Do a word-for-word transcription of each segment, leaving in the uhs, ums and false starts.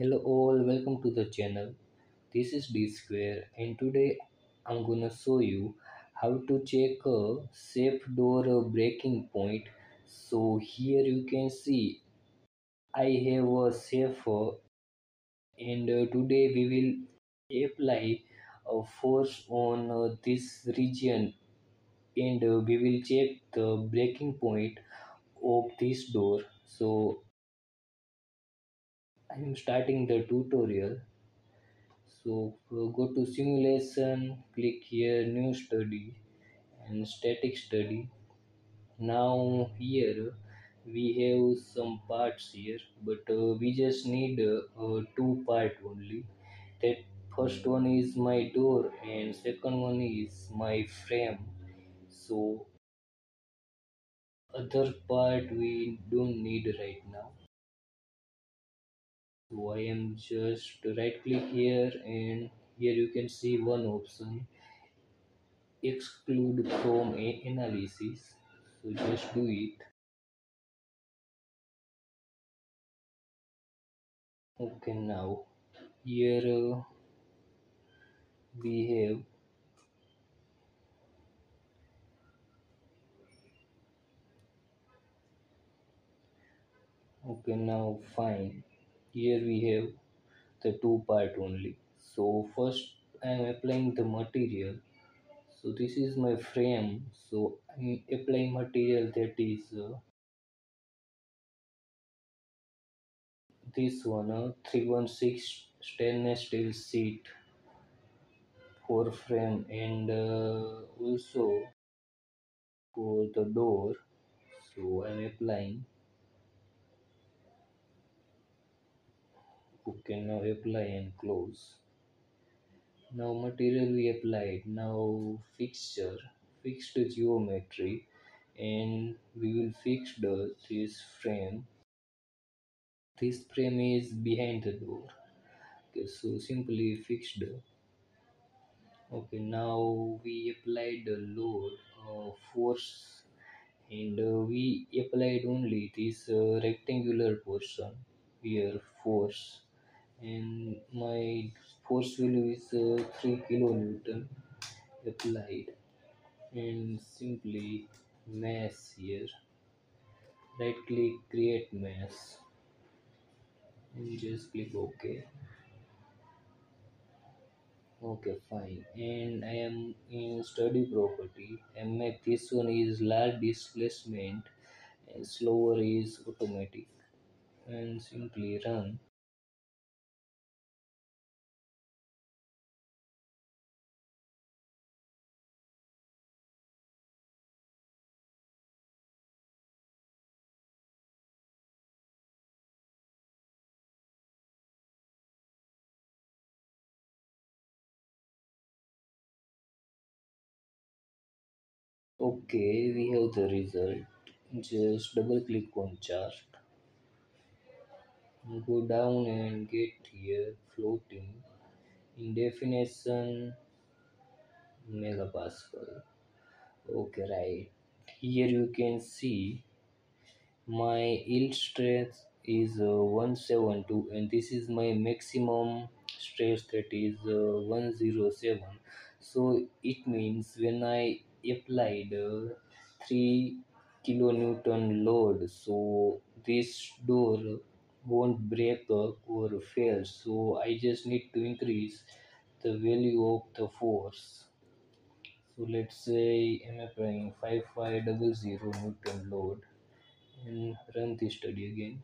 Hello all, welcome to the channel. This is B Square, and today I'm gonna show you how to check a safe door breaking point. So here you can see I have a safe, and today we will apply a force on this region, and we will check the breaking point of this door. So I am starting the tutorial. So go to simulation, click here new study and static study. Now here we have some parts here, but uh, we just need uh, two parts only. That first one is my door and second one is my frame. So other part we don't need right now. So I am just right click here, and here you can see one option, exclude from analysis. So just do it. Okay, now here uh, we have okay now fine. Here we have the two part only. So first I am applying the material. So this is my frame. So I am applying material that is uh, this one, uh, three one six stainless steel sheet for frame, and uh, also for the door. So I am applying. Okay, now apply and close. Now material we applied. Now fixture, fixed geometry, and we will fix the this frame. This frame is behind the door. Okay, so simply fixed. Okay, now we applied the load uh, force, and uh, we applied only this uh, rectangular portion here force. And my force value is uh, three kilonewton applied, and simply mass here, right click, create mass, and just click OK. Okay, fine. And I am in study property, and make this one is large displacement and slower is automatic, and simply run. Okay, we have the result. Just double click on chart, go down and get here floating in definition megapascal. Okay, right here you can see my yield stress is uh, one seventy-two, and this is my maximum stress, that is uh, one oh seven. So it means when I applied uh, three kilonewton load, so this door won't break up or fail. So I just need to increase the value of the force. So let's say I'm applying five thousand five hundred newton load, and run this study again.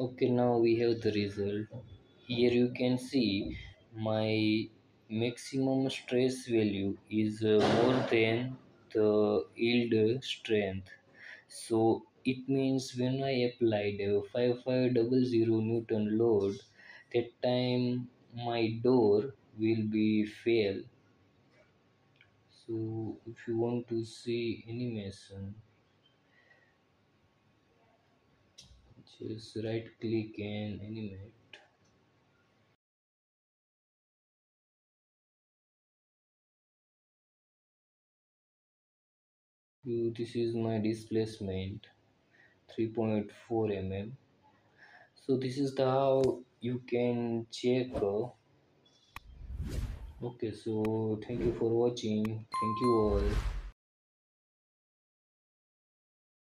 Okay, now we have the result. Here you can see my maximum stress value is uh, more than the yield strength. So it means when I applied a fifty-five hundred newton load, that time my door will be fail. So if you want to see animation, just right click and animate. This is my displacement, three point four millimeters. So this is the how you can check. Okay, so thank you for watching. Thank you all.